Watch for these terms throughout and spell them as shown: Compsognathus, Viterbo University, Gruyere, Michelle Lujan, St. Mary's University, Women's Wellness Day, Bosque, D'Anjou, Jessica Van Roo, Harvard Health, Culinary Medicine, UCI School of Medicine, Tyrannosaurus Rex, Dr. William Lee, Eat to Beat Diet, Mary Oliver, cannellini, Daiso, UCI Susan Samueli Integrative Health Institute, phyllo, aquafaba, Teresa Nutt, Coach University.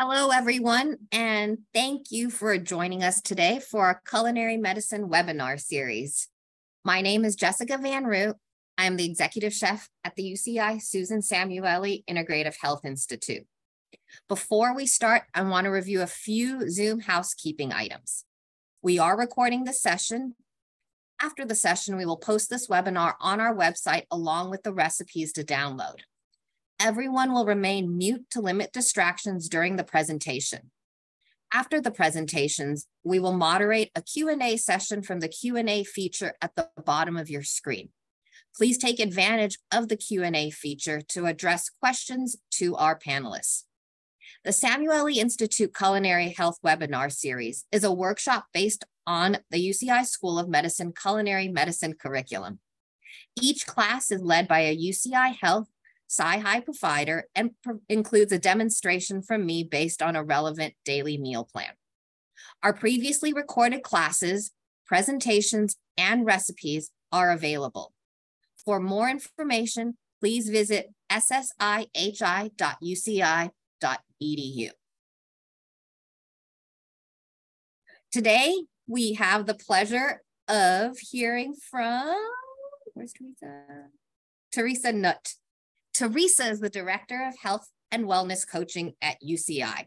Hello, everyone, and thank you for joining us today for our Culinary Medicine webinar series. My name is Jessica Van Roo. I am the Executive Chef at the UCI Susan Samueli Integrative Health Institute. Before we start, I want to review a few Zoom housekeeping items. We are recording this session. After the session, we will post this webinar on our website along with the recipes to download. Everyone will remain mute to limit distractions during the presentation. After the presentations, we will moderate a Q&A session from the Q&A feature at the bottom of your screen. Please take advantage of the Q&A feature to address questions to our panelists. The Samueli Institute Culinary Health Webinar Series is a workshop based on the UCI School of Medicine Culinary Medicine curriculum. Each class is led by a UCI Health Sci-Hi provider and includes a demonstration from me based on a relevant daily meal plan. Our previously recorded classes, presentations, and recipes are available. For more information, please visit ssihi.uci.edu. Today, we have the pleasure of hearing from, where's Teresa? Teresa Nutt. Teresa is the Director of Health and Wellness Coaching at UCI.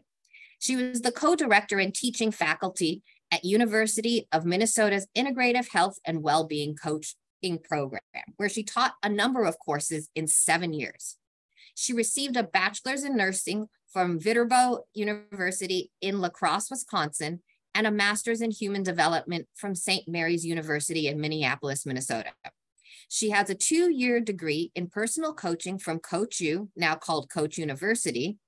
She was the co-director and teaching faculty at University of Minnesota's Integrative Health and Wellbeing Coaching Program, where she taught a number of courses in 7 years. She received a bachelor's in nursing from Viterbo University in La Crosse, Wisconsin, and a master's in human development from St. Mary's University in Minneapolis, Minnesota. She has a 2-year degree in personal coaching from Coach U, now called Coach University.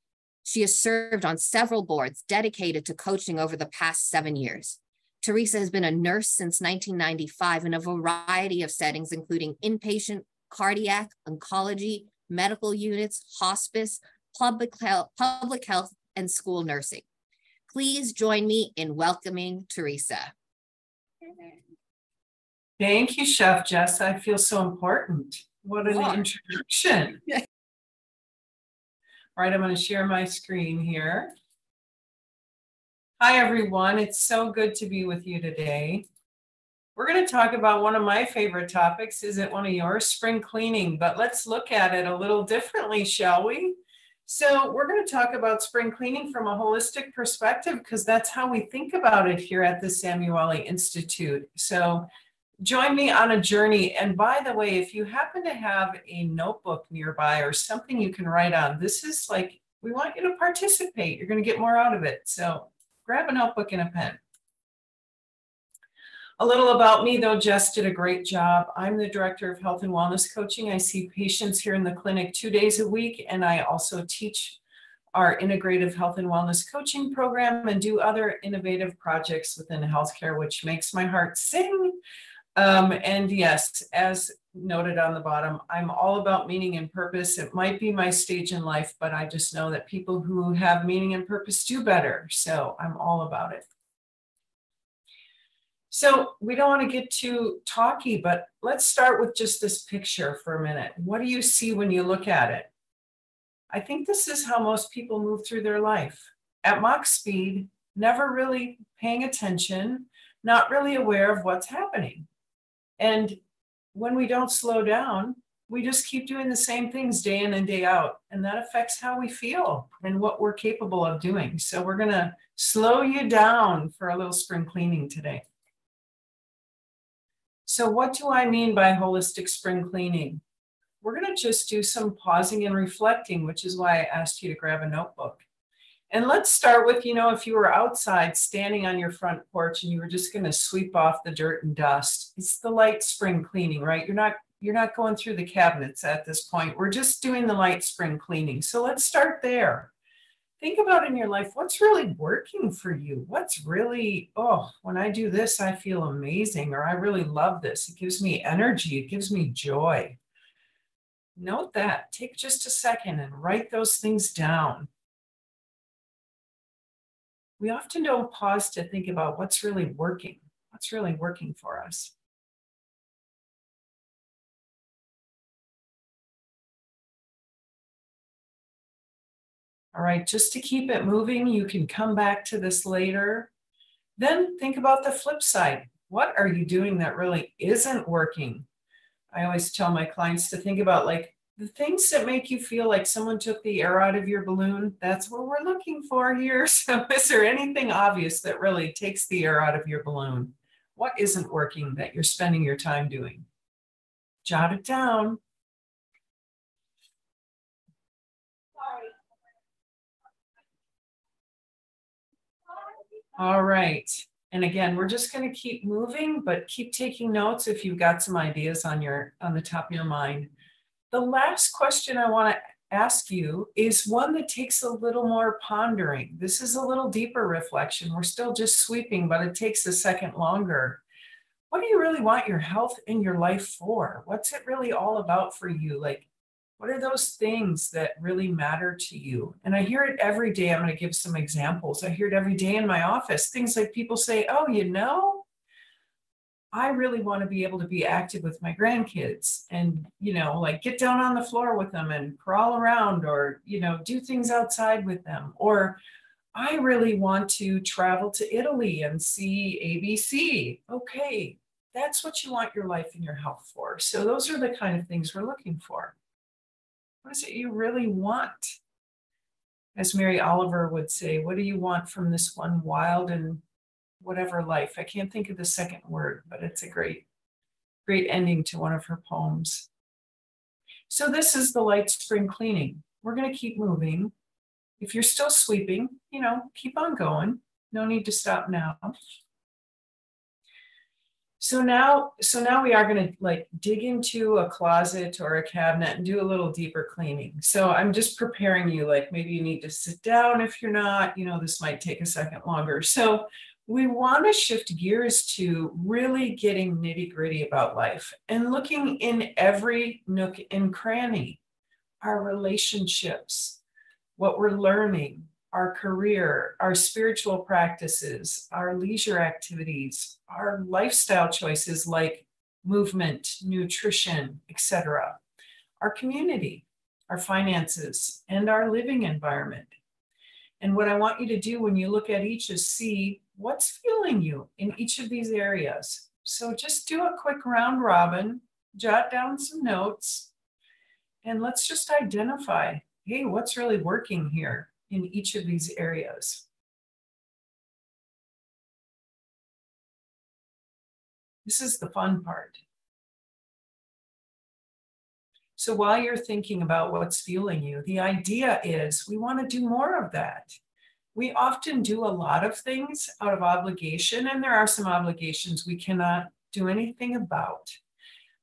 She has served on several boards dedicated to coaching over the past 7 years. Teresa has been a nurse since 1995 in a variety of settings, including inpatient, cardiac, oncology, medical units, hospice, public health, and school nursing. Please join me in welcoming Teresa. Thank you, Chef Jess. I feel so important. What an introduction. All right, I'm going to share my screen here. Hi, everyone. It's so good to be with you today. We're going to talk about one of my favorite topics. Is it one of yours? Spring cleaning. But let's look at it a little differently, shall we? So we're going to talk about spring cleaning from a holistic perspective, because that's how we think about it here at the Samueli Institute. So join me on a journey. And by the way, if you happen to have a notebook nearby or something you can write on, this is like, we want you to participate. You're going to get more out of it. So grab a notebook and a pen. A little about me, though, Jess did a great job. I'm the Director of Health and Wellness Coaching. I see patients here in the clinic 2 days a week, and I also teach our Integrative Health and Wellness Coaching Program and do other innovative projects within healthcare, which makes my heart sing. And yes, as noted on the bottom, I'm all about meaning and purpose. It might be my stage in life, but I just know that people who have meaning and purpose do better. So I'm all about it. So we don't want to get too talky, but let's start with just this picture for a minute. What do you see when you look at it? I think this is how most people move through their life. At mock speed, never really paying attention, not really aware of what's happening. And when we don't slow down, we just keep doing the same things day in and day out. And that affects how we feel and what we're capable of doing. So we're going to slow you down for a little spring cleaning today. So what do I mean by holistic spring cleaning? We're going to just do some pausing and reflecting, which is why I asked you to grab a notebook. And let's start with, you know, if you were outside standing on your front porch and you were just going to sweep off the dirt and dust, it's the light spring cleaning, right? You're not going through the cabinets at this point. We're just doing the light spring cleaning. So let's start there. Think about in your life, what's really working for you? What's really, oh, when I do this, I feel amazing, or I really love this. It gives me energy. It gives me joy. Note that. Take just a second and write those things down. We often don't pause to think about what's really working for us. All right, just to keep it moving, you can come back to this later. Then think about the flip side. What are you doing that really isn't working? I always tell my clients to think about like the things that make you feel like someone took the air out of your balloon. That's what we're looking for here. So is there anything obvious that really takes the air out of your balloon? What isn't working that you're spending your time doing? Jot it down. All right. And again, we're just going to keep moving, but keep taking notes if you've got some ideas on the top of your mind. The last question I want to ask you is one that takes a little more pondering. This is a little deeper reflection. We're still just sweeping, but it takes a second longer. What do you really want your health and your life for? What's it really all about for you? Like, what are those things that really matter to you? And I hear it every day. I'm going to give some examples. I hear it every day in my office. Things like people say, oh, you know, I really want to be able to be active with my grandkids and, you know, like get down on the floor with them and crawl around or, you know, do things outside with them. Or I really want to travel to Italy and see ABC. Okay, that's what you want your life and your health for. So those are the kind of things we're looking for. What is it you really want? As Mary Oliver would say, what do you want from this one wild and whatever life? I can't think of the second word, but it's a great, great ending to one of her poems. So this is the light spring cleaning. We're going to keep moving. If you're still sweeping, you know, keep on going. No need to stop now. So now we are going to like dig into a closet or a cabinet and do a little deeper cleaning. So I'm just preparing you, like maybe you need to sit down if you're not, you know, this might take a second longer. So we want to shift gears to really getting nitty-gritty about life and looking in every nook and cranny, our relationships, what we're learning, our career, our spiritual practices, our leisure activities, our lifestyle choices like movement, nutrition, etc., our community, our finances, and our living environment. And what I want you to do when you look at each is see what's fueling you in each of these areas. So just do a quick round robin, jot down some notes, and let's just identify, hey, what's really working here in each of these areas. This is the fun part. So while you're thinking about what's fueling you, the idea is we want to do more of that. We often do a lot of things out of obligation, and there are some obligations we cannot do anything about.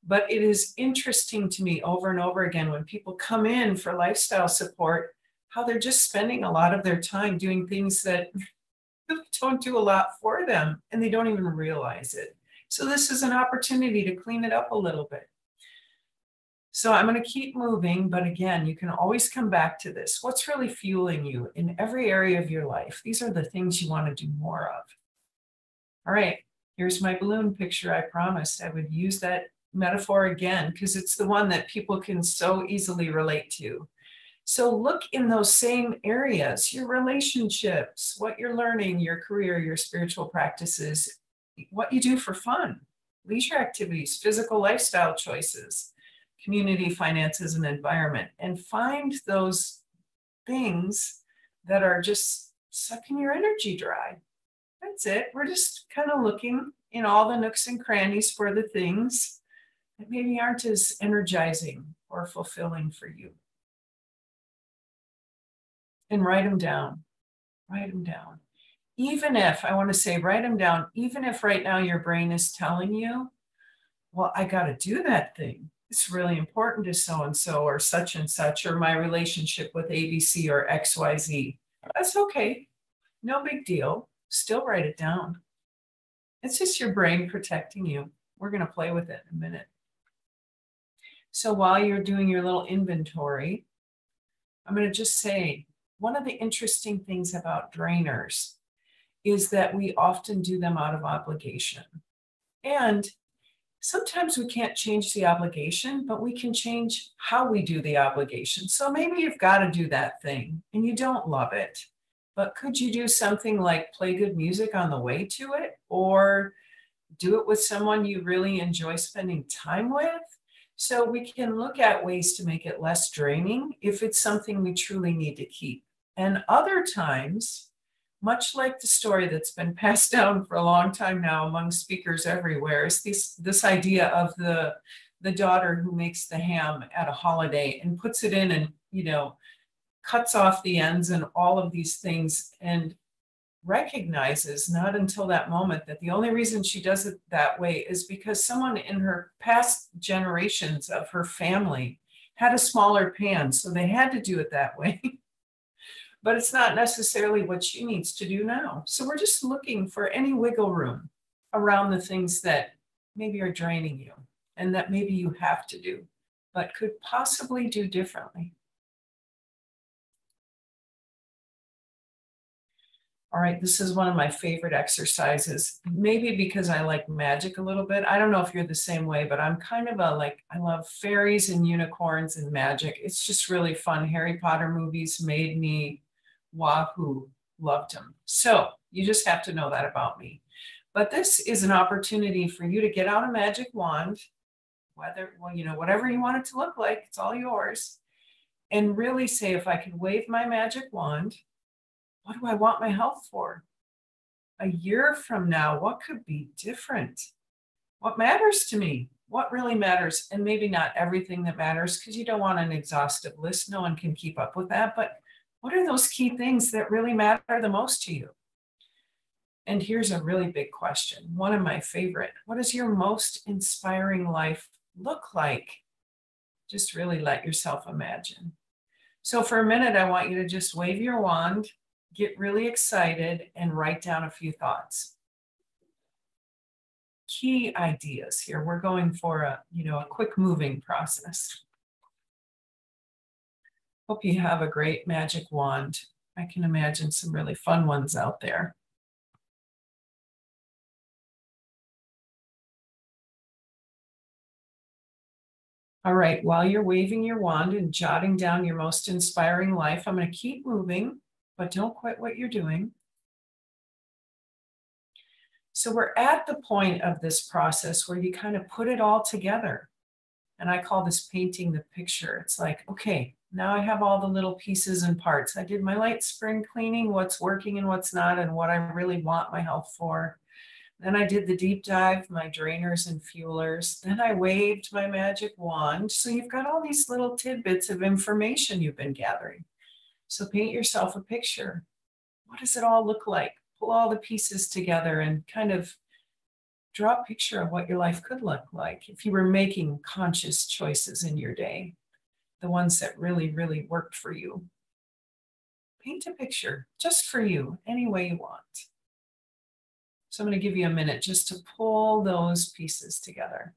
But it is interesting to me over and over again when people come in for lifestyle support, how they're just spending a lot of their time doing things that don't do a lot for them, and they don't even realize it. So this is an opportunity to clean it up a little bit. So I'm going to keep moving, but again, you can always come back to this. What's really fueling you in every area of your life? These are the things you want to do more of. All right, here's my balloon picture. I promised I would use that metaphor again, because it's the one that people can so easily relate to. So look in those same areas, your relationships, what you're learning, your career, your spiritual practices, what you do for fun, leisure activities, physical lifestyle choices, community, finances, and environment, and find those things that are just sucking your energy dry. That's it. We're just kind of looking in all the nooks and crannies for the things that maybe aren't as energizing or fulfilling for you. And write them down, write them down. Even if, I want to say, write them down, even if right now your brain is telling you, well, I got to do that thing. It's really important to so-and-so or such and such, or my relationship with ABC or XYZ. That's okay. No big deal. Still write it down. It's just your brain protecting you. We're going to play with it in a minute. So while you're doing your little inventory, I'm going to just say, one of the interesting things about drainers is that we often do them out of obligation. And sometimes we can't change the obligation, but we can change how we do the obligation. So maybe you've got to do that thing and you don't love it, but could you do something like play good music on the way to it, or do it with someone you really enjoy spending time with? So we can look at ways to make it less draining if it's something we truly need to keep. And other times, much like the story that's been passed down for a long time now among speakers everywhere, is this idea of the daughter who makes the ham at a holiday and puts it in and, you know, cuts off the ends and all of these things, and recognizes not until that moment that the only reason she does it that way is because someone in her past generations of her family had a smaller pan, so they had to do it that way. But it's not necessarily what she needs to do now. So we're just looking for any wiggle room around the things that maybe are draining you and that maybe you have to do, but could possibly do differently. All right, this is one of my favorite exercises, maybe because I like magic a little bit. I don't know if you're the same way, but I'm kind of I love fairies and unicorns and magic. It's just really fun. Harry Potter movies made me wahoo, loved them. So you just have to know that about me. But this is an opportunity for you to get out a magic wand, whatever you want it to look like, it's all yours. And really say, if I can wave my magic wand, what do I want my health for? A year from now, what could be different? What matters to me? What really matters? And maybe not everything that matters, because you don't want an exhaustive list. No one can keep up with that. But what are those key things that really matter the most to you? And here's a really big question, one of my favorite. What does your most inspiring life look like? Just really let yourself imagine. So for a minute, I want you to just wave your wand, get really excited, and write down a few thoughts. Key ideas here. We're going for a quick moving process. Hope you have a great magic wand. I can imagine some really fun ones out there. All right, while you're waving your wand and jotting down your most inspiring life, I'm going to keep moving, but don't quit what you're doing. So we're at the point of this process where you kind of put it all together. And I call this painting the picture. It's like, okay, now I have all the little pieces and parts. I did my light spring cleaning, what's working and what's not, and what I really want my health for. Then I did the deep dive, my drainers and fuelers. Then I waved my magic wand. So you've got all these little tidbits of information you've been gathering. So paint yourself a picture. What does it all look like? Pull all the pieces together and kind of draw a picture of what your life could look like if you were making conscious choices in your day, the ones that really, really worked for you. Paint a picture just for you, any way you want. So I'm going to give you a minute just to pull those pieces together.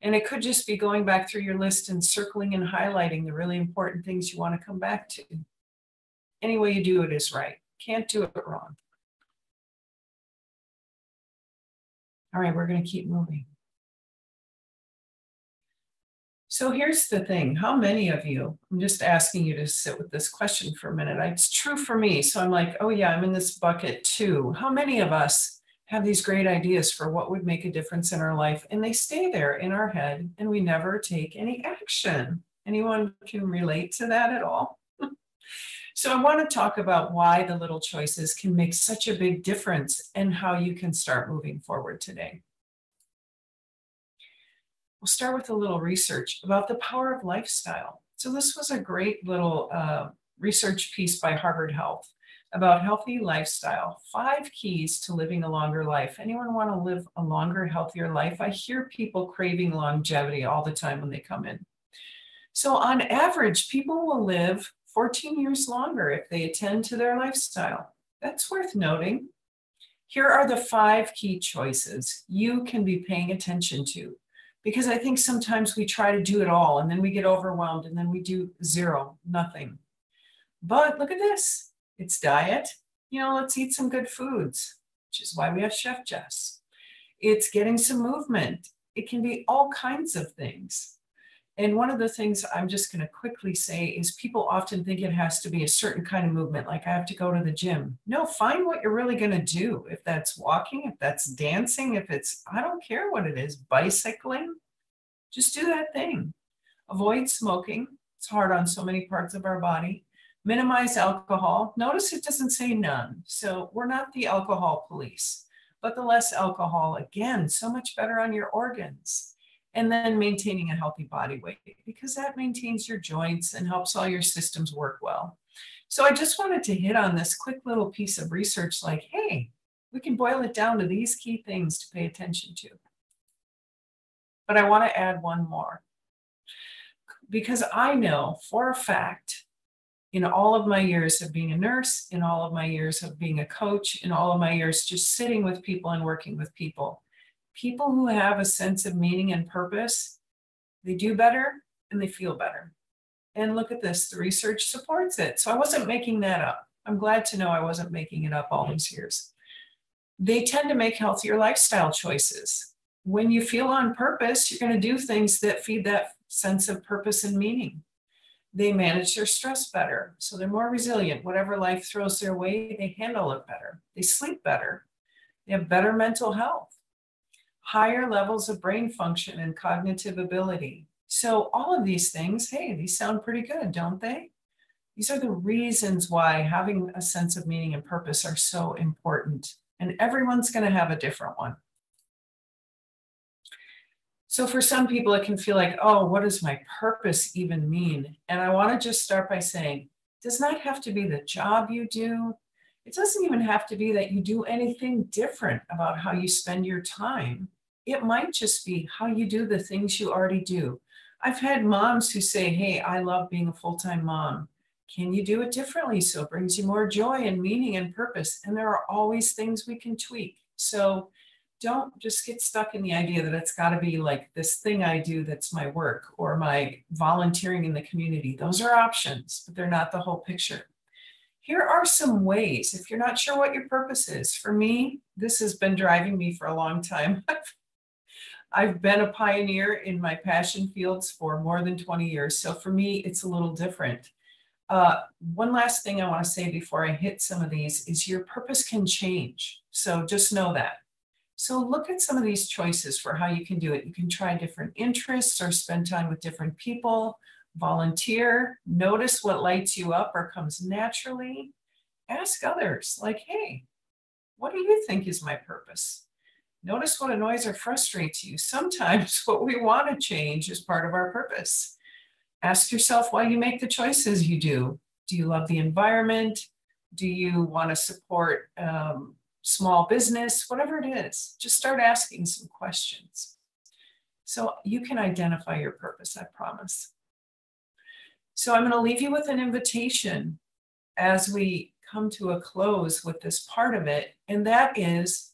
And it could just be going back through your list and circling and highlighting the really important things you want to come back to. Any way you do it is right. Can't do it wrong. All right, we're going to keep moving. So here's the thing. How many of you, I'm just asking you to sit with this question for a minute. It's true for me. So I'm like, oh yeah, I'm in this bucket too. How many of us have these great ideas for what would make a difference in our life, and they stay there in our head and we never take any action? Anyone can relate to that at all? So I want to talk about why the little choices can make such a big difference and how you can start moving forward today. We'll start with a little research about the power of lifestyle. So this was a great little research piece by Harvard Health about healthy lifestyle, 5 keys to living a longer life. Anyone want to live a longer, healthier life? I hear people craving longevity all the time when they come in. So on average, people will live 14 years longer if they attend to their lifestyle. That's worth noting. Here are the 5 key choices you can be paying attention to, because I think sometimes we try to do it all and then we get overwhelmed and then we do zero, nothing. But look at this. It's diet, let's eat some good foods, which is why we have Chef Jess. It's getting some movement. It can be all kinds of things. And one of the things I'm just going to quickly say is people often think it has to be a certain kind of movement, like I have to go to the gym. No, find what you're really going to do. If that's walking, if that's dancing, if it's, I don't care what it is, bicycling, just do that thing. Avoid smoking. It's hard on so many parts of our body. Minimize alcohol. Notice it doesn't say none. So we're not the alcohol police, but the less alcohol, again, so much better on your organs. And then maintaining a healthy body weight, because that maintains your joints and helps all your systems work well. So I just wanted to hit on this quick little piece of research like, hey, we can boil it down to these key things to pay attention to. But I want to add one more, because I know for a fact, in all of my years of being a nurse, in all of my years of being a coach, in all of my years just sitting with people and working with people, people who have a sense of meaning and purpose, they do better and they feel better. And look at this, the research supports it. So I wasn't making that up. I'm glad to know I wasn't making it up all these years. They tend to make healthier lifestyle choices. When you feel on purpose, you're going to do things that feed that sense of purpose and meaning. They manage their stress better, so they're more resilient. Whatever life throws their way, they handle it better. They sleep better. They have better mental health. Higher levels of brain function and cognitive ability. So all of these things, hey, these sound pretty good, don't they? These are the reasons why having a sense of meaning and purpose are so important. And everyone's going to have a different one. So for some people, it can feel like, oh, what does my purpose even mean? And I want to just start by saying, it does not have to be the job you do. It doesn't even have to be that you do anything different about how you spend your time. It might just be how you do the things you already do. I've had moms who say, hey, I love being a full-time mom. Can you do it differently so it brings you more joy and meaning and purpose? And there are always things we can tweak. So don't just get stuck in the idea that it's got to be like this thing I do that's my work or my volunteering in the community. Those are options, but they're not the whole picture. Here are some ways, if you're not sure what your purpose is. For me, this has been driving me for a long time. I've been a pioneer in my passion fields for more than 20 years. So for me, it's a little different. One last thing I want to say before I hit some of these is your purpose can change. So just know that. So look at some of these choices for how you can do it. You can try different interests or spend time with different people. Volunteer, notice what lights you up or comes naturally. Ask others, like, hey, what do you think is my purpose? Notice what annoys or frustrates you. Sometimes what we want to change is part of our purpose. Ask yourself why you make the choices you do. Do you love the environment? Do you want to support small business? Whatever it is, just start asking some questions. So you can identify your purpose, I promise. So I'm going to leave you with an invitation as we come to a close with this part of it, and that is,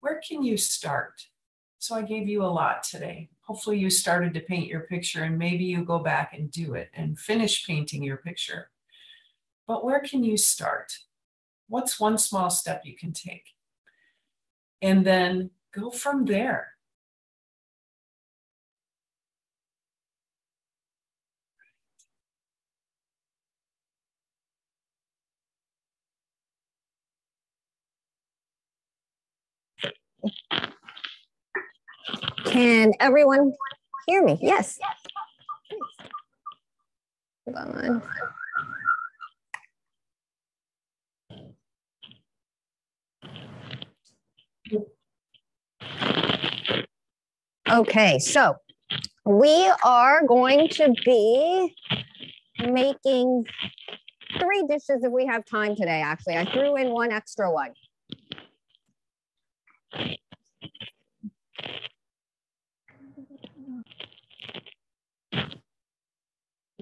where can you start? So I gave you a lot today. Hopefully you started to paint your picture, and maybe you go back and do it and finish painting your picture. But where can you start? What's one small step you can take? And then go from there. Can everyone hear me? Yes. Hold on. Okay, so we are going to be making three dishes if we have time today, actually. I threw in one extra one.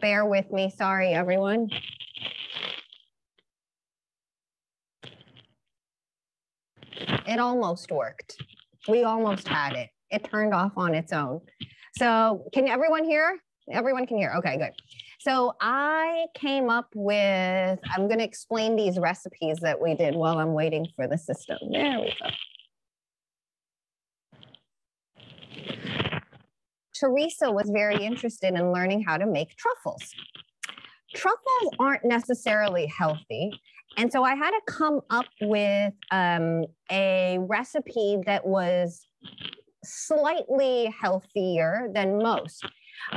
Bear with me. Sorry, everyone. It almost worked. We almost had it. It turned off on its own. So can everyone hear? Everyone can hear. Okay, good. So I came up with, I'm going to explain these recipes that we did while I'm waiting for the system. There we go. Teresa was very interested in learning how to make truffles. Truffles aren't necessarily healthy. And so I had to come up with a recipe that was slightly healthier than most,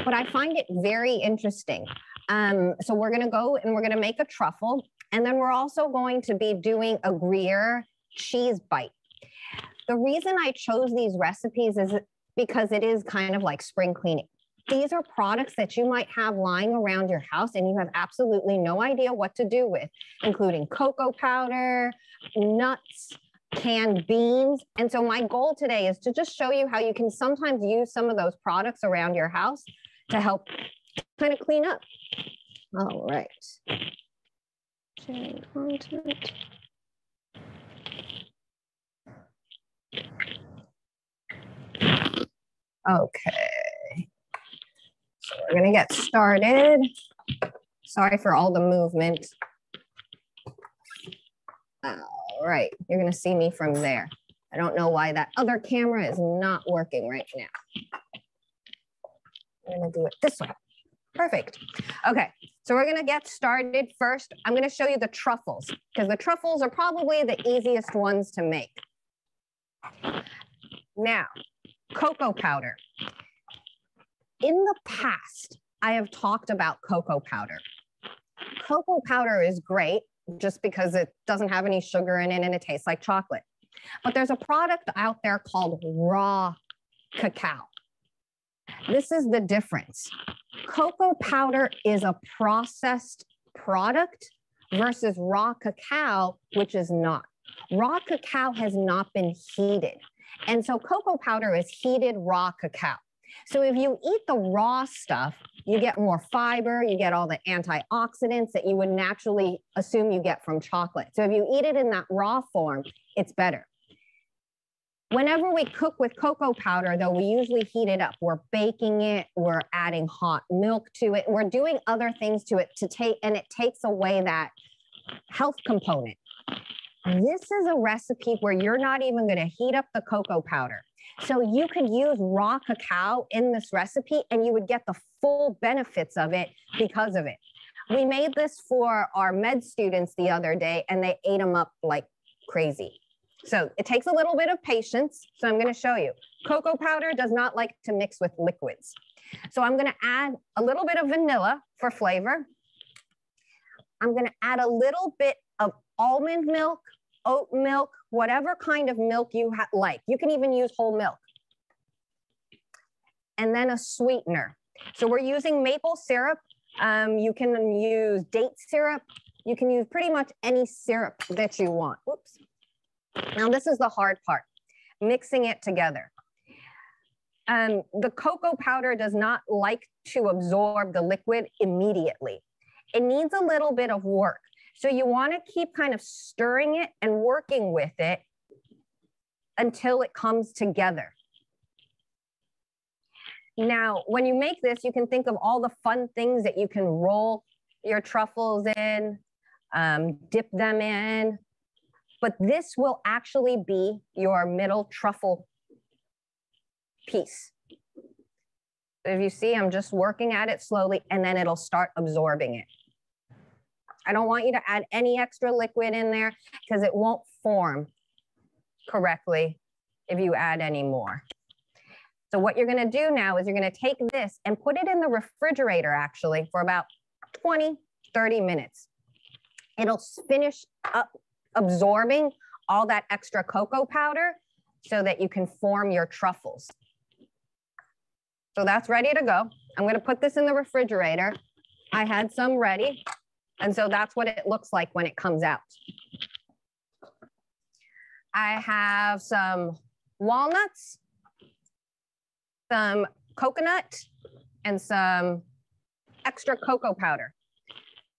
but I find it very interesting. So we're gonna go and we're gonna make a truffle, and then we're also going to be doing a Gruyere cheese bite. The reason I chose these recipes is because it is kind of like spring cleaning. These are products that you might have lying around your house and you have absolutely no idea what to do with, including cocoa powder, nuts, canned beans. And so my goal today is to just show you how you can sometimes use some of those products around your house to help kind of clean up. All right. Sharing content. Okay. So we're going to get started. Sorry for all the movement. All right, you're going to see me from there. I don't know why that other camera is not working right now. I'm going to do it this way. Perfect. Okay, so we're going to get started first. I'm going to show you the truffles because the truffles are probably the easiest ones to make. Now, cocoa powder. In the past, I have talked about cocoa powder. Cocoa powder is great just because it doesn't have any sugar in it and it tastes like chocolate. But there's a product out there called raw cacao. This is the difference. Cocoa powder is a processed product versus raw cacao, which is not. Raw cacao has not been heated. And so cocoa powder is heated raw cacao. So if you eat the raw stuff, you get more fiber, you get all the antioxidants that you would naturally assume you get from chocolate. So if you eat it in that raw form, it's better. Whenever we cook with cocoa powder, though, we usually heat it up. We're baking it, we're adding hot milk to it, we're doing other things to it to take, and it takes away that health component. This is a recipe where you're not even going to heat up the cocoa powder. So you could use raw cacao in this recipe and you would get the full benefits of it because of it. We made this for our med students the other day and they ate them up like crazy. So it takes a little bit of patience. So I'm going to show you. Cocoa powder does not like to mix with liquids. So I'm going to add a little bit of vanilla for flavor. I'm going to add a little bit of almond milk, oat milk, whatever kind of milk you like. You can even use whole milk. And then a sweetener. So we're using maple syrup. You can use date syrup. You can use pretty much any syrup that you want. Whoops. Now this is the hard part, mixing it together. The cocoa powder does not like to absorb the liquid immediately. It needs a little bit of work. So you want to keep kind of stirring it and working with it until it comes together. Now, when you make this, you can think of all the fun things that you can roll your truffles in, dip them in, but this will actually be your middle truffle piece. If you see, I'm just working at it slowly and then it'll start absorbing it. I don't want you to add any extra liquid in there because it won't form correctly if you add any more. So what you're going to do now is you're going to take this and put it in the refrigerator actually for about 20, 30 minutes. It'll finish up absorbing all that extra cocoa powder so that you can form your truffles. So that's ready to go. I'm going to put this in the refrigerator. I had some ready. And so that's what it looks like when it comes out. I have some walnuts, some coconut, and some extra cocoa powder.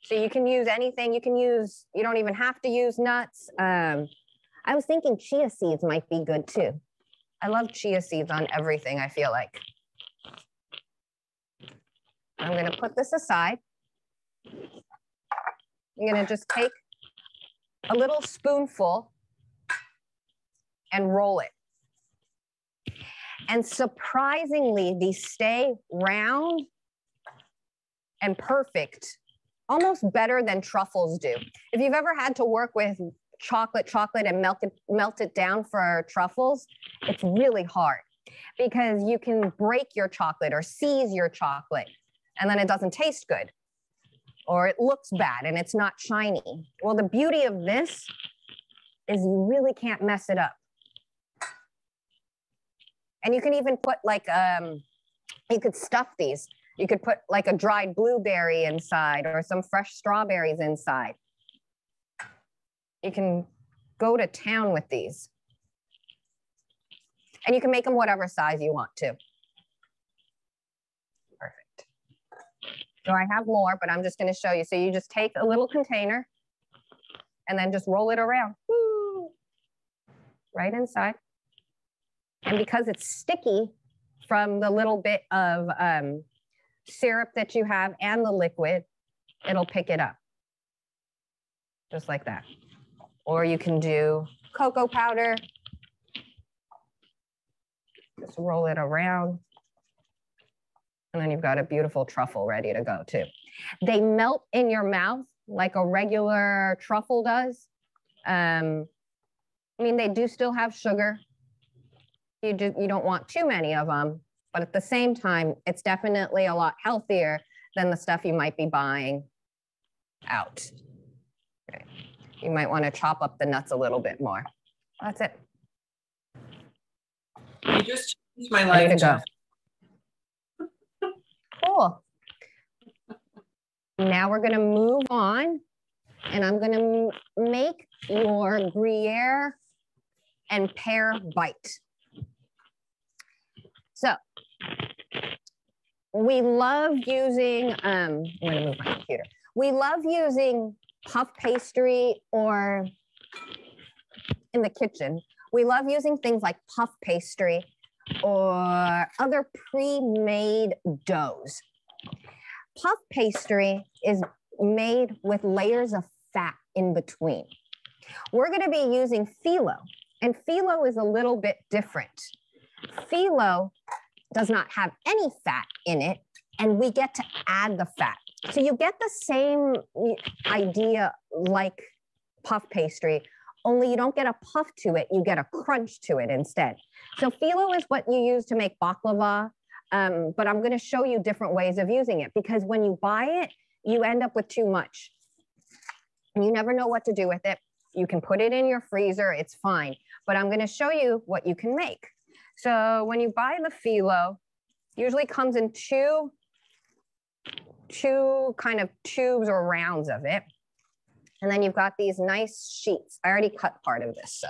So you can use anything. You can use, you don't even have to use nuts. I was thinking chia seeds might be good too. I love chia seeds on everything, I feel like. I'm going to put this aside. I'm going to just take a little spoonful and roll it. And surprisingly, these stay round and perfect, almost better than truffles do. If you've ever had to work with chocolate and melt it down for truffles, it's really hard because you can break your chocolate or seize your chocolate, and then it doesn't taste good or it looks bad and it's not shiny. Well, the beauty of this is you really can't mess it up. And you can even put like, you could stuff these. You could put like a dried blueberry inside or some fresh strawberries inside. You can go to town with these. And you can make them whatever size you want to. Perfect. So I have more, but I'm just gonna show you. So you just take a little container and then just roll it around. Woo! Right inside. And because it's sticky from the little bit of syrup that you have and the liquid, it'll pick it up, just like that. Or you can do cocoa powder. Just roll it around. And then you've got a beautiful truffle ready to go too. They melt in your mouth like a regular truffle does. I mean, they do still have sugar. You don't want too many of them, but at the same time, it's definitely a lot healthier than the stuff you might be buying out. Okay. You might want to chop up the nuts a little bit more. That's it. You just changed my life. Cool. Now we're going to move on, and I'm going to make your Gruyere and pear bite. So we love using, I'm going to move my computer. We love using puff pastry, or in the kitchen, we love using things like puff pastry or other pre-made doughs. Puff pastry is made with layers of fat in between. We're going to be using phyllo, and phyllo is a little bit different. Phyllo does not have any fat in it, and we get to add the fat. So you get the same idea like puff pastry, only you don't get a puff to it, you get a crunch to it instead. So phyllo is what you use to make baklava, but I'm gonna show you different ways of using it, because when you buy it, you end up with too much. You never know what to do with it. You can put it in your freezer, it's fine, but I'm gonna show you what you can make. So when you buy the phyllo, usually comes in two kind of tubes or rounds of it. And then you've got these nice sheets. I already cut part of this, so.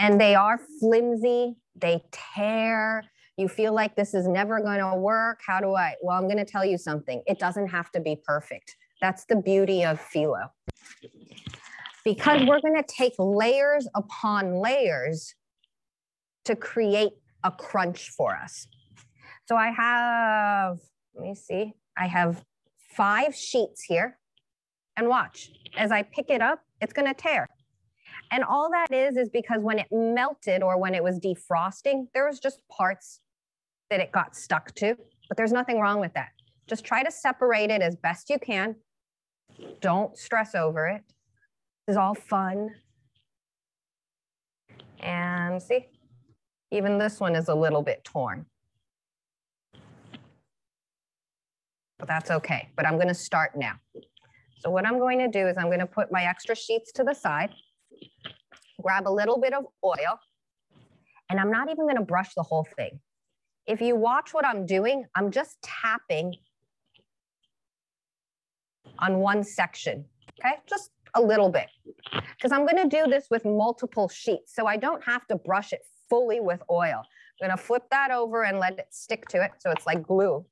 And they are flimsy, they tear. You feel like this is never gonna work. How do I? Well, I'm gonna tell you something. It doesn't have to be perfect. That's the beauty of phyllo. Because we're gonna take layers upon layers to create a crunch for us. So I have, let me see, I have 5 sheets here, and watch, as I pick it up, it's gonna tear. And all that is because when it melted or when it was defrosting, there was just parts that it got stuck to, but there's nothing wrong with that. Just try to separate it as best you can. Don't stress over it. This is all fun. And see, even this one is a little bit torn. But that's okay, but I'm gonna start now. So what I'm going to do is I'm gonna put my extra sheets to the side, grab a little bit of oil, and I'm not even gonna brush the whole thing. If you watch what I'm doing, I'm just tapping on one section, okay? Just a little bit, because I'm gonna do this with multiple sheets, so I don't have to brush it fully with oil. I'm gonna flip that over and let it stick to it, so it's like glue.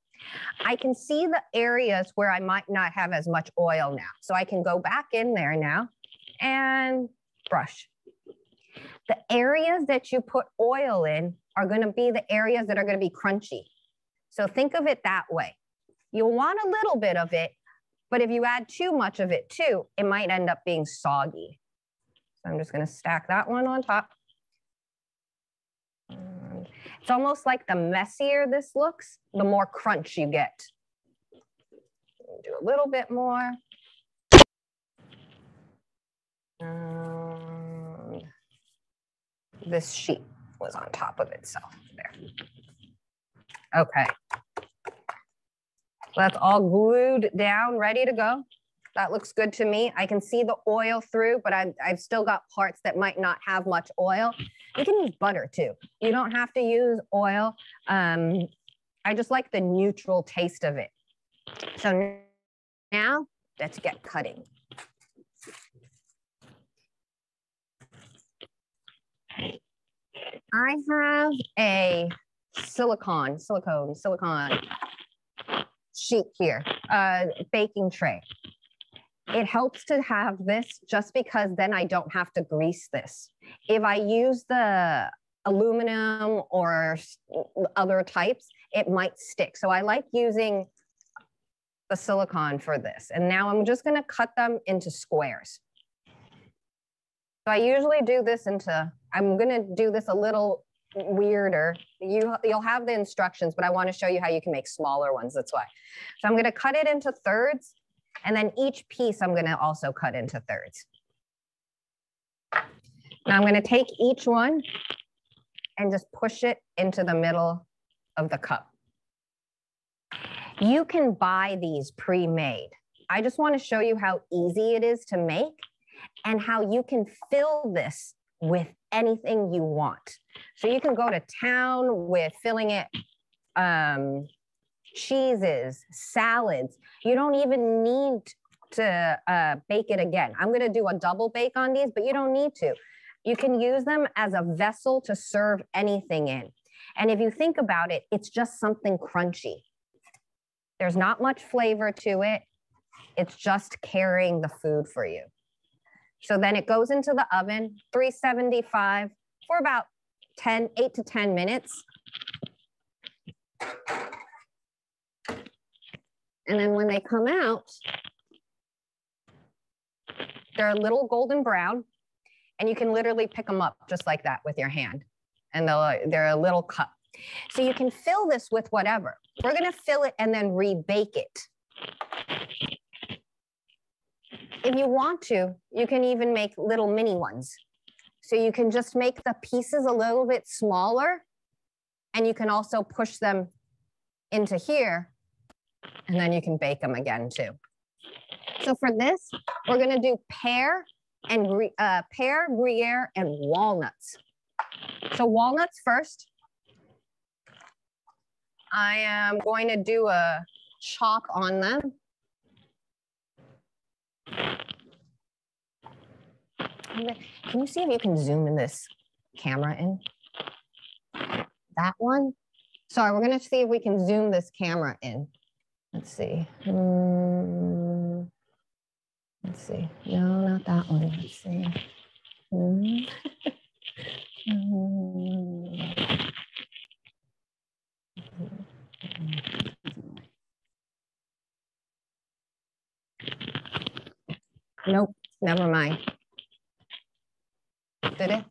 I can see the areas where I might not have as much oil now, so I can go back in there now and brush. The areas that you put oil in are gonna be the areas that are gonna be crunchy. So think of it that way. You'll want a little bit of it, but if you add too much of it too, it might end up being soggy. So I'm just gonna stack that one on top. It's almost like the messier this looks, the more crunch you get. Do a little bit more. This sheet was on top of itself there. Okay. That's all glued down, ready to go. That looks good to me. I can see the oil through, but I've still got parts that might not have much oil. You can use butter too. You don't have to use oil. I just like the neutral taste of it. So now let's get cutting. I have a silicone sheet here, baking tray. It helps to have this just because then I don't have to grease this. If I use the aluminum or other types, it might stick. So I like using the silicone for this. And now I'm just going to cut them into squares. So I usually do this into, I'm going to do this a little weirder. You'll have the instructions, but I want to show you how you can make smaller ones. That's why. So I'm going to cut it into thirds. And then each piece I'm going to also cut into thirds. Now I'm going to take each one and just push it into the middle of the cup. You can buy these pre-made. I just want to show you how easy it is to make and how you can fill this with anything you want. So you can go to town with filling it, cheeses, salads. You don't even need to bake it again. I'm going to do a double bake on these, but you don't need to. You can use them as a vessel to serve anything in. And if you think about it, it's just something crunchy. There's not much flavor to it. It's just carrying the food for you. So then it goes into the oven, 375 for about 8 to 10 minutes. And then when they come out, they're a little golden brown, and you can literally pick them up just like that with your hand, and they're a little cup. So you can fill this with whatever. We're going to fill it and then rebake it. If you want to, you can even make little mini ones. So you can just make the pieces a little bit smaller, and you can also push them into here. And then you can bake them again too. So for this, we're going to do pear, Gruyere, and walnuts. So walnuts first. I am going to do a chop on them. Can you see if you can zoom in this camera in? That one? Sorry, we're going to see if we can zoom this camera in. Let's see. Let's see. No, not that one. Let's see. Nope, never mind. Did it?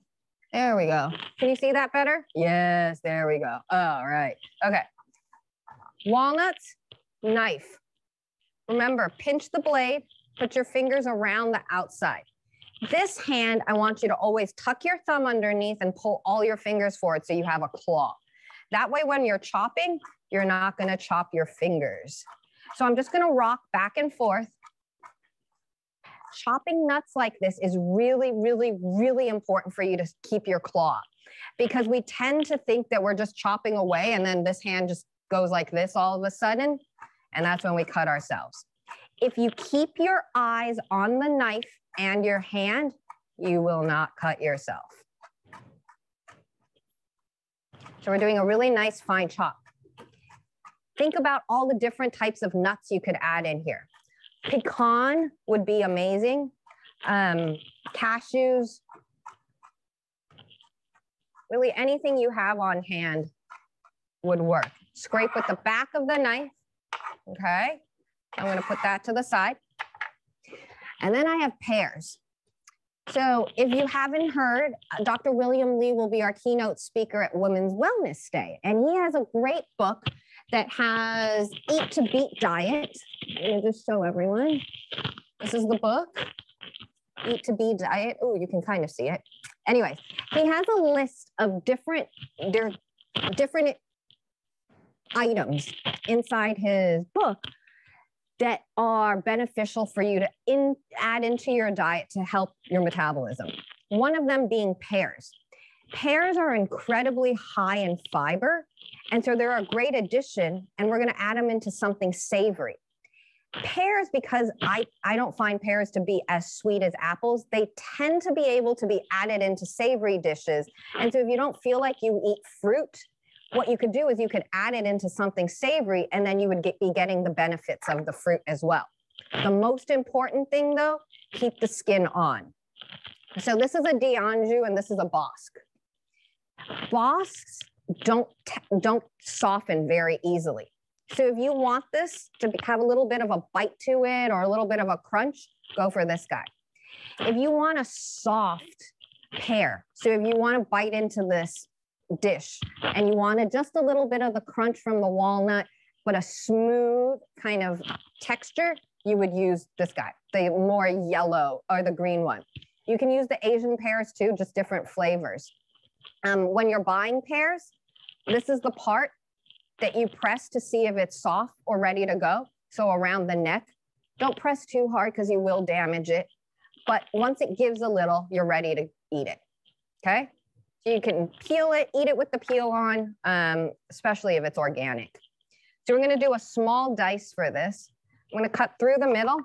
There we go. Can you see that better? Yes, there we go. All right. Okay. Walnuts. Knife. Remember, pinch the blade, put your fingers around the outside. This hand, I want you to always tuck your thumb underneath and pull all your fingers forward so you have a claw. That way, when you're chopping, you're not going to chop your fingers. So I'm just going to rock back and forth. Chopping nuts like this is really, really, really important for you to keep your claw, because we tend to think that we're just chopping away and then this hand just goes like this all of a sudden. And that's when we cut ourselves. If you keep your eyes on the knife and your hand, you will not cut yourself. So we're doing a really nice fine chop. Think about all the different types of nuts you could add in here. Pecan would be amazing. Cashews. Really anything you have on hand would work. Scrape with the back of the knife. Okay, I'm going to put that to the side. And then I have pears. So if you haven't heard, Dr. William Lee will be our keynote speaker at Women's Wellness Day. And he has a great book that has Eat to Beat Diet. Let me just show everyone. This is the book, Eat to Beat Diet. Oh, you can kind of see it. Anyway, he has a list of different items inside his book that are beneficial for you to add into your diet to help your metabolism. One of them being pears. Pears are incredibly high in fiber, and so they're a great addition, and we're gonna add them into something savory. Pears, because I don't find pears to be as sweet as apples, they tend to be able to be added into savory dishes. And so if you don't feel like you eat fruit, what you could do is you could add it into something savory, and then you would be getting the benefits of the fruit as well. The most important thing though, keep the skin on. So this is a D'Anjou and this is a Bosque. Bosques don't soften very easily. So if you want this to have a little bit of a bite to it or a little bit of a crunch, go for this guy. If you want a soft pear, so if you want to bite into this dish and you wanted just a little bit of the crunch from the walnut, but a smooth kind of texture, you would use this guy, the more yellow or the green one. You can use the Asian pears too, just different flavors. When you're buying pears, this is the part that you press to see if it's soft or ready to go. So around the neck, don't press too hard because you will damage it. But once it gives a little, you're ready to eat it, okay? You can peel it, eat it with the peel on, especially if it's organic. So we're gonna do a small dice for this. I'm gonna cut through the middle,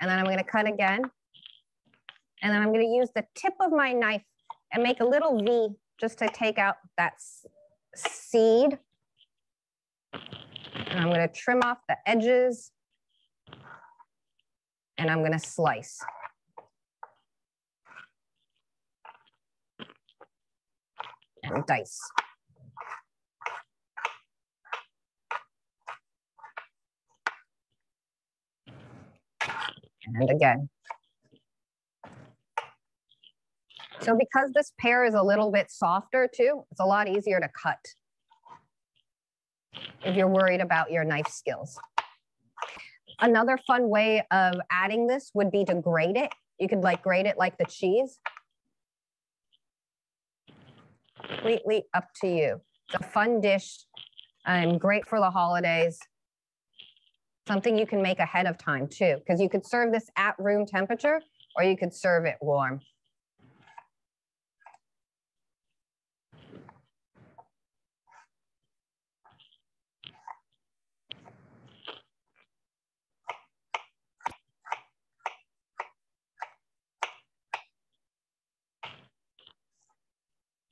and then I'm gonna cut again. And then I'm gonna use the tip of my knife and make a little V just to take out that seed. And I'm gonna trim off the edges, and I'm gonna slice. And dice. And again. So because this pear is a little bit softer too, it's a lot easier to cut if you're worried about your knife skills. Another fun way of adding this would be to grate it. You could like grate it like the cheese. Completely up to you. It's a fun dish, great for the holidays. Something you can make ahead of time too, because you could serve this at room temperature or you could serve it warm.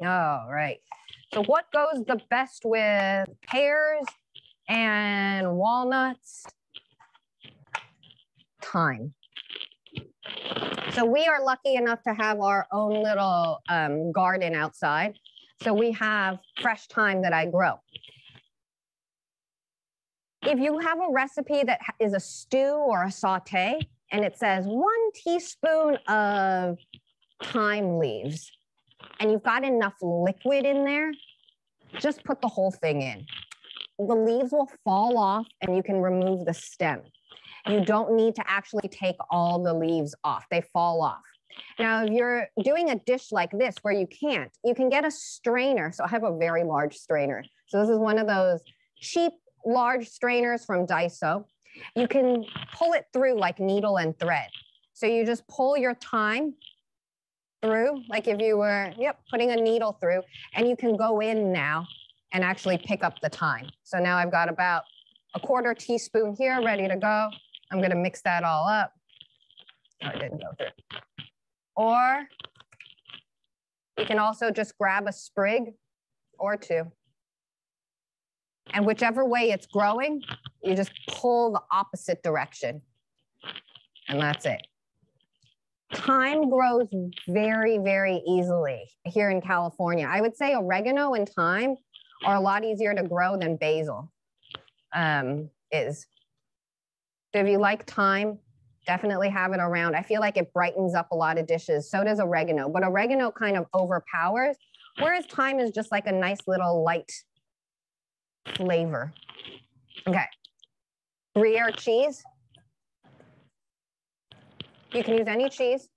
All right, so what goes the best with pears and walnuts? Time. So we are lucky enough to have our own little garden outside. So we have fresh thyme that I grow. If you have a recipe that is a stew or a saute, and it says 1 teaspoon of thyme leaves, and you've got enough liquid in there, just put the whole thing in. The leaves will fall off and you can remove the stem. You don't need to actually take all the leaves off. They fall off. Now, if you're doing a dish like this where you can't, you can get a strainer. So I have a very large strainer. So this is one of those cheap, large strainers from Daiso. You can pull it through like needle and thread. So you just pull your thyme through, like if you were putting a needle through, and you can go in now and actually pick up the thyme. So now I've got about a 1/4 teaspoon here ready to go. I'm gonna mix that all up. Oh, it didn't go through. Or you can also just grab a sprig or two. And whichever way it's growing, you just pull the opposite direction. And that's it. Thyme grows very, very easily here in California. I would say oregano and thyme are a lot easier to grow than basil is. So if you like thyme, Definitely have it around. I feel like it brightens up a lot of dishes. So does oregano, but oregano kind of overpowers, whereas thyme is just like a nice little light flavor. Okay. Gruyere cheese. You can use any cheese.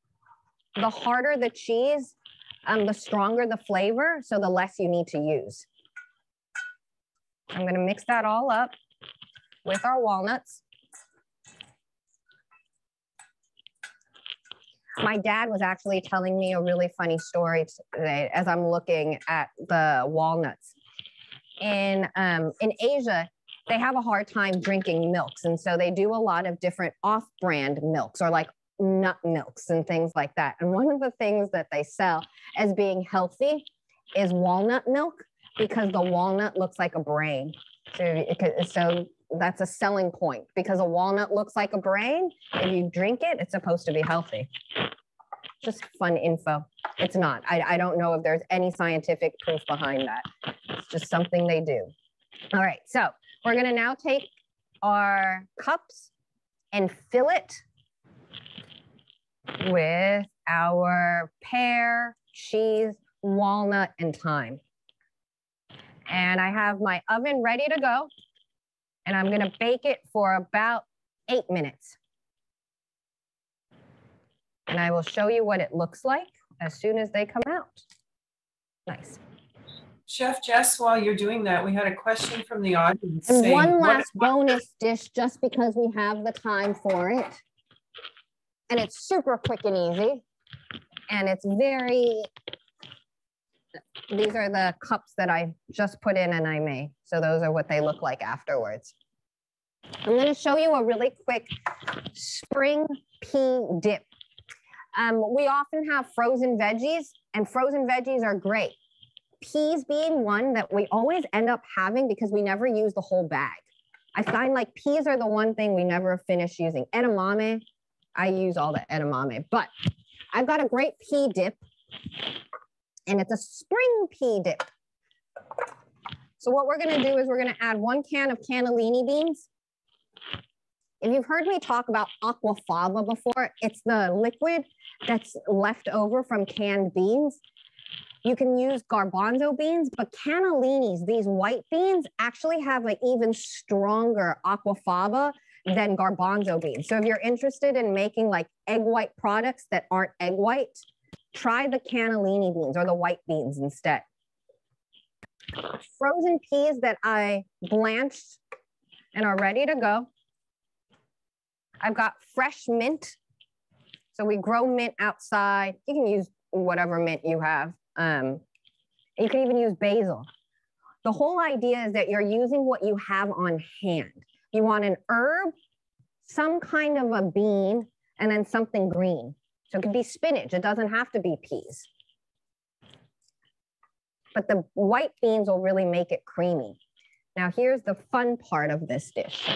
The harder the cheese, the stronger the flavor, so the less you need to use. I'm going to mix that all up with our walnuts. My dad was actually telling me a really funny story today as I'm looking at the walnuts. In Asia, they have a hard time drinking milks. And so they do a lot of different off-brand milks or like nut milks and things like that. And one of the things that they sell as being healthy is walnut milk because the walnut looks like a brain. So that's a selling point because a walnut looks like a brain. If you drink it, it's supposed to be healthy. Just fun info. It's not. I don't know if there's any scientific proof behind that. It's just something they do. All right. So we're going to now take our cups and fill it with our pear, cheese, walnut, and thyme. And I have my oven ready to go. And I'm going to bake it for about 8 minutes. And I will show you what it looks like as soon as they come out. Nice. Chef Jess, while you're doing that, we had a question from the audience. And one last bonus dish, just because we have the time for it. And it's super quick and easy. And it's very, these are the cups that I just put in and I made. So those are what they look like afterwards. I'm going to show you a really quick spring pea dip. We often have frozen veggies, and frozen veggies are great. Peas being one that we always end up having because we never use the whole bag. I find like peas are the one thing we never finish using. Edamame, I use all the edamame, but I've got a great pea dip. And it's a spring pea dip. So what we're going to do is we're going to add 1 can of cannellini beans. If you've heard me talk about aquafaba before, it's the liquid that's left over from canned beans. You can use garbanzo beans, but cannellinis, these white beans, actually have an even stronger aquafaba than garbanzo beans. So if you're interested in making like egg white products that aren't egg white, try the cannellini beans or the white beans instead. Frozen peas that I blanched and are ready to go. I've got fresh mint. So we grow mint outside. You can use whatever mint you have. You can even use basil. The whole idea is that you're using what you have on hand. You want an herb, some kind of a bean, and then something green. So it could be spinach. It doesn't have to be peas. But the white beans will really make it creamy. Now here's the fun part of this dish.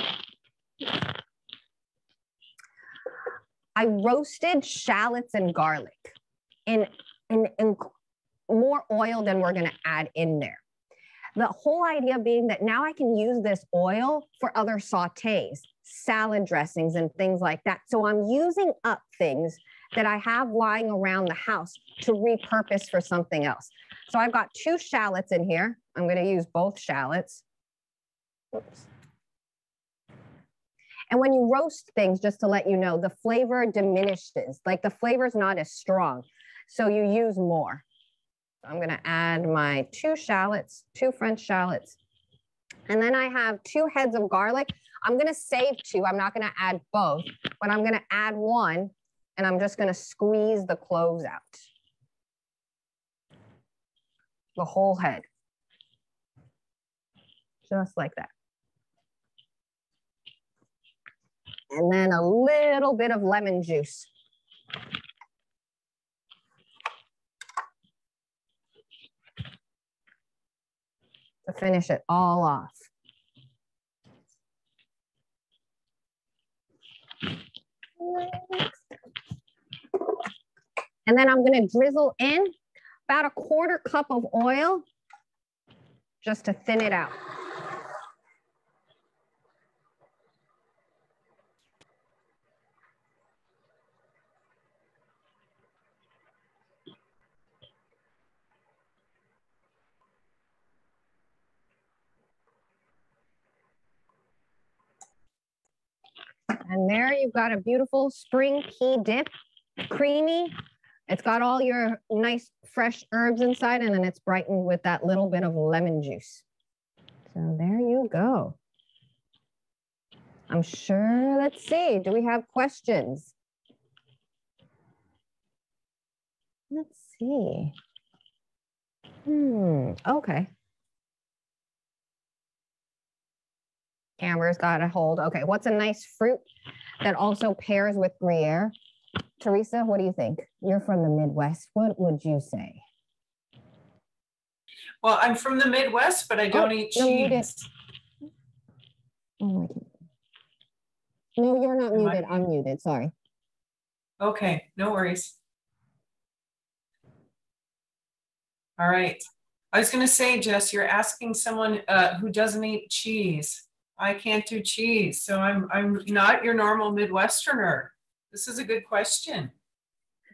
I roasted shallots and garlic in more oil than we're going to add in there. The whole idea being that now I can use this oil for other sautés, salad dressings, and things like that. So I'm using up things that I have lying around the house to repurpose for something else. So I've got 2 shallots in here. I'm going to use both shallots. Oops. And when you roast things, just to let you know, the flavor diminishes. Like the flavor's not as strong. So you use more. I'm going to add my 2 shallots, 2 French shallots. And then I have 2 heads of garlic. I'm going to save 2. I'm not going to add both, but I'm going to add 1. And I'm just going to squeeze the cloves out. The whole head. Just like that. And then a little bit of lemon juice. To finish it all off. And then I'm going to drizzle in about 1/4 cup of oil just to thin it out. And there you've got a beautiful spring pea dip, creamy. It's got all your nice fresh herbs inside, and then it's brightened with that little bit of lemon juice. So there you go. I'm sure, let's see, do we have questions? Let's see. Okay. Amber's got a hold. Okay, what's a nice fruit that also pairs with Gruyere? Teresa, what do you think? You're from the Midwest. What would you say? Well, I'm from the Midwest, but I don't eat cheese. Oh, no, you're not muted. I'm muted. Sorry. Okay, no worries. All right. I was going to say, Jess, you're asking someone who doesn't eat cheese. I can't do cheese, so I'm not your normal Midwesterner. This is a good question.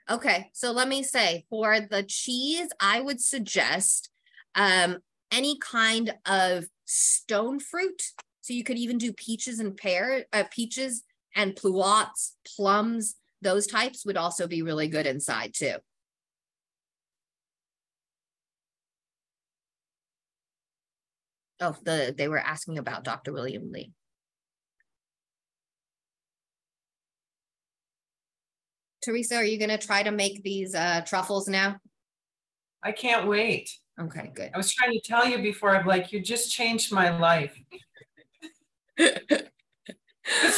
Okay, so let me say, for the cheese, I would suggest any kind of stone fruit. So you could even do peaches and peaches and pluots, plums. Those types would also be really good inside too. Oh, they were asking about Dr. William Lee. Teresa, are you going to try to make these truffles now? I can't wait. Okay, good. I was trying to tell you before, I'm like, you just changed my life. Because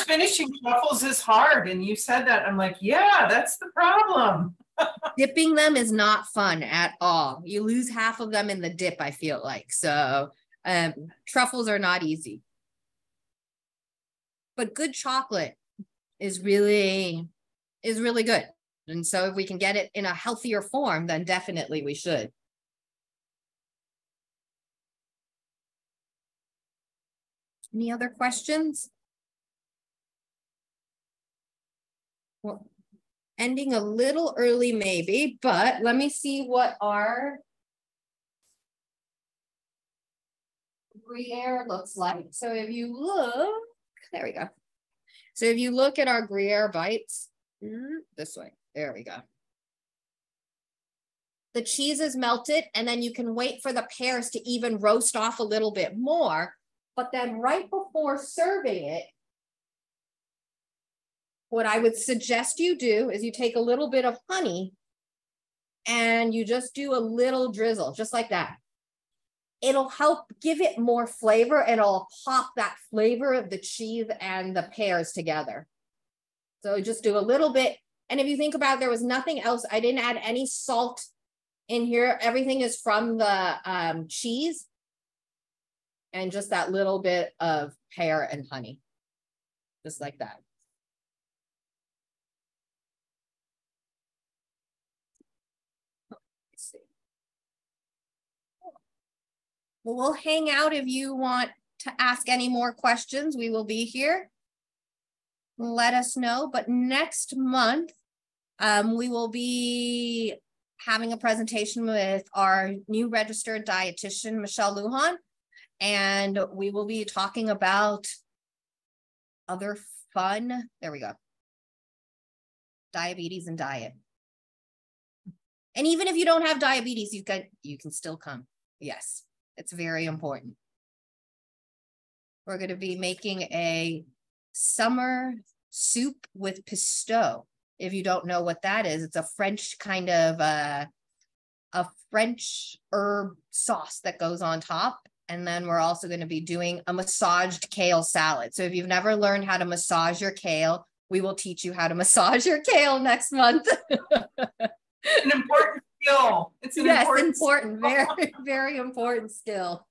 finishing truffles is hard, and you said that. I'm like, yeah, that's the problem. Dipping them is not fun at all. You lose half of them in the dip, I feel like. So truffles are not easy, but good chocolate is really good. And so if we can get it in a healthier form, then definitely we should. Any other questions? Well, ending a little early maybe, but let me see what our Gruyere looks like. So if you look, there we go. So if you look at our Gruyere bites, this way, there we go. The cheese is melted, and then you can wait for the pears to even roast off a little bit more. But then right before serving it, what I would suggest you do is you take a little bit of honey and you just do a little drizzle, just like that. It'll help give it more flavor. It'll pop that flavor of the cheese and the pears together. So just do a little bit. And if you think about it, there was nothing else. I didn't add any salt in here. Everything is from the cheese and just that little bit of pear and honey, just like that. We'll hang out if you want to ask any more questions. We will be here. Let us know. But next month, we will be having a presentation with our new registered dietitian, Michelle Lujan, and we will be talking about other fun. There we go. Diabetes and diet. And even if you don't have diabetes, you can still come. Yes. It's very important. We're going to be making a summer soup with pesto. If you don't know what that is, it's a French kind of a French herb sauce that goes on top. And then we're also going to be doing a massaged kale salad. So if you've never learned how to massage your kale, we will teach you how to massage your kale next month. An important skill. It's an important skill. Very, very important skill.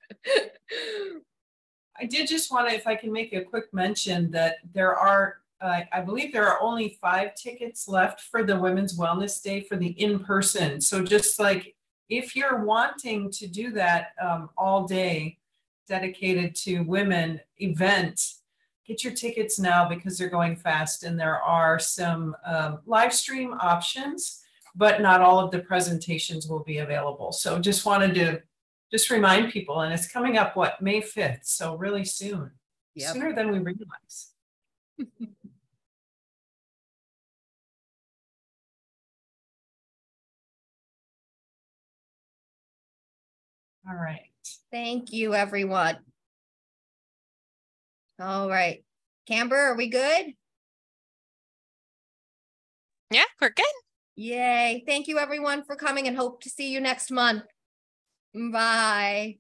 I did just want to, if I can make a quick mention that there are, I believe there are only 5 tickets left for the Women's Wellness Day for the in-person. So just like, if you're wanting to do that all day dedicated to women event, get your tickets now because they're going fast, and there are some live stream options, but not all of the presentations will be available. So just wanted to just remind people, and it's coming up, what, May 5th, so really soon, yep. Sooner than we realize. All right. Thank you, everyone. All right. Camber, are we good? Yeah, we're good. Yay. Thank you, everyone, for coming, and hope to see you next month. Bye.